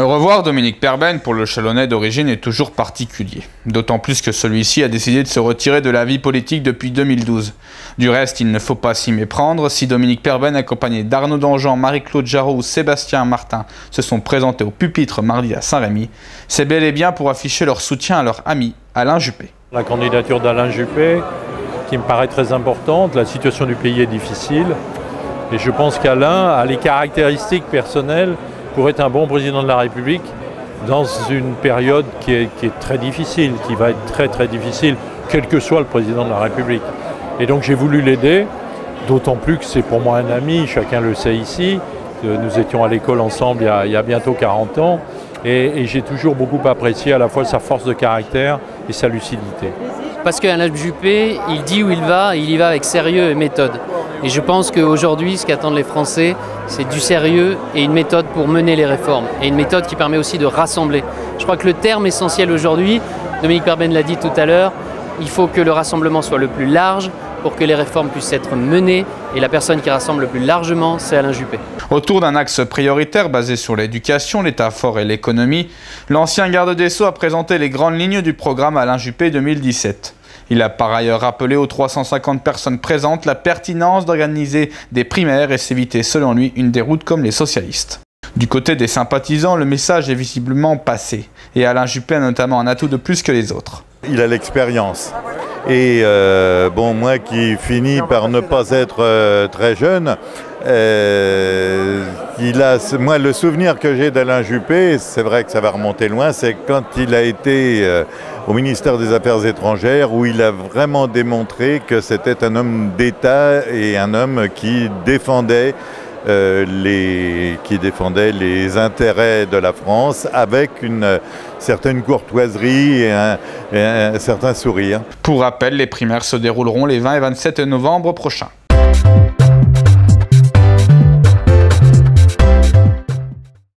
Au revoir Dominique Perben pour le Chalonnais d'origine est toujours particulier, d'autant plus que celui-ci a décidé de se retirer de la vie politique depuis 2012. Du reste, il ne faut pas s'y méprendre, si Dominique Perben accompagné d'Arnaud Dangean, Marie-Claude Jarrot ou Sébastien Martin se sont présentés au pupitre mardi à Saint-Rémy, c'est bel et bien pour afficher leur soutien à leur ami Alain Juppé. La candidature d'Alain Juppé, qui me paraît très importante, la situation du pays est difficile, et je pense qu'Alain a les caractéristiques personnelles pour être un bon président de la République dans une période qui est très difficile, qui va être très très difficile, quel que soit le président de la République. Et donc j'ai voulu l'aider, d'autant plus que c'est pour moi un ami, chacun le sait ici, nous étions à l'école ensemble il y a bientôt 40 ans, et j'ai toujours beaucoup apprécié à la fois sa force de caractère et sa lucidité. Parce qu'Alain Juppé, il dit où il va, et il y va avec sérieux et méthode. Et je pense qu'aujourd'hui, ce qu'attendent les Français, c'est du sérieux et une méthode pour mener les réformes. Et une méthode qui permet aussi de rassembler. Je crois que le terme essentiel aujourd'hui, Dominique Perben l'a dit tout à l'heure, il faut que le rassemblement soit le plus large pour que les réformes puissent être menées. Et la personne qui rassemble le plus largement, c'est Alain Juppé. Autour d'un axe prioritaire basé sur l'éducation, l'État fort et l'économie, l'ancien garde des Sceaux a présenté les grandes lignes du programme Alain Juppé 2017. Il a par ailleurs rappelé aux 350 personnes présentes la pertinence d'organiser des primaires et s'éviter, selon lui, une déroute comme les socialistes. Du côté des sympathisants, le message est visiblement passé. Et Alain Juppé a notamment un atout de plus que les autres. Il a l'expérience. Et bon, moi qui finis par ne pas être très jeune, moi le souvenir que j'ai d'Alain Juppé, c'est vrai que ça va remonter loin, c'est quand il a été au ministère des Affaires étrangères, où il a vraiment démontré que c'était un homme d'État et un homme qui défendait les intérêts de la France avec une certaine courtoisie et un certain sourire. Pour rappel, les primaires se dérouleront les 20 et 27 novembre prochains.